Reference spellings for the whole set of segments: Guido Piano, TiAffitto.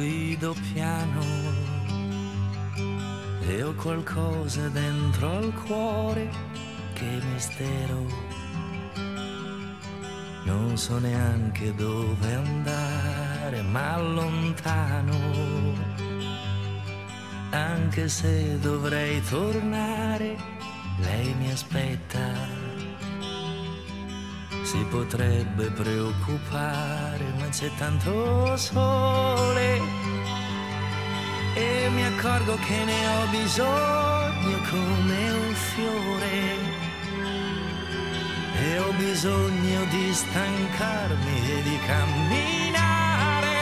Guido Piano e ho qualcosa dentro al cuore, che mistero, non so neanche dove andare, ma lontano, anche se dovrei tornare, lei mi aspetta. Si potrebbe preoccupare, ma c'è tanto sole e mi accorgo che ne ho bisogno come un fiore, e ho bisogno di stancarmi e di camminare,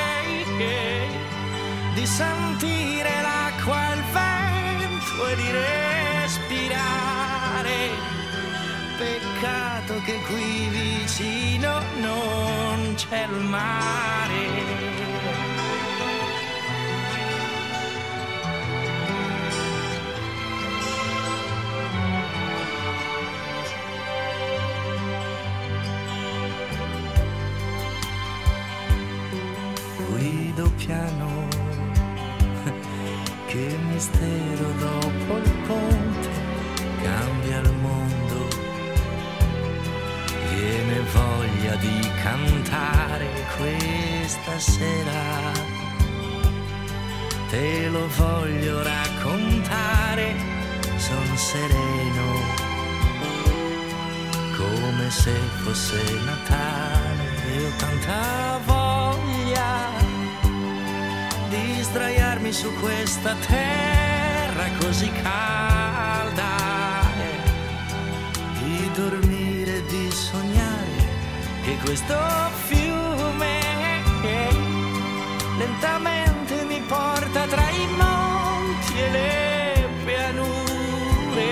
e di sentire l'acqua e il vento e di respirare. Peccato che qui vicino non c'è il mare. Guido Piano, che mistero, dopo il ponte cambia il mondo. Viene voglia di cantare questa sera, te lo voglio raccontare, son sereno, come se fosse Natale, e ho tanta voglia di sdraiarmi su questa terra così calda, di dormire, di sognare che questo fiume lentamente mi porta tra i monti e le pianure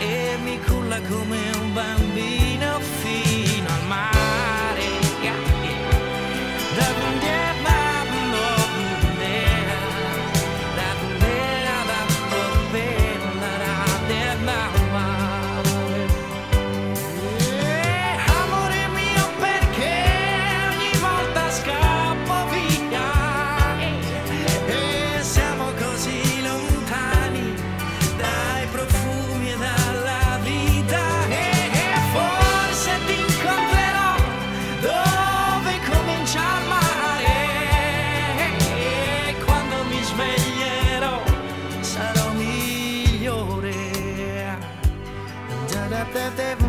e mi culla come un bambino fino al mare. That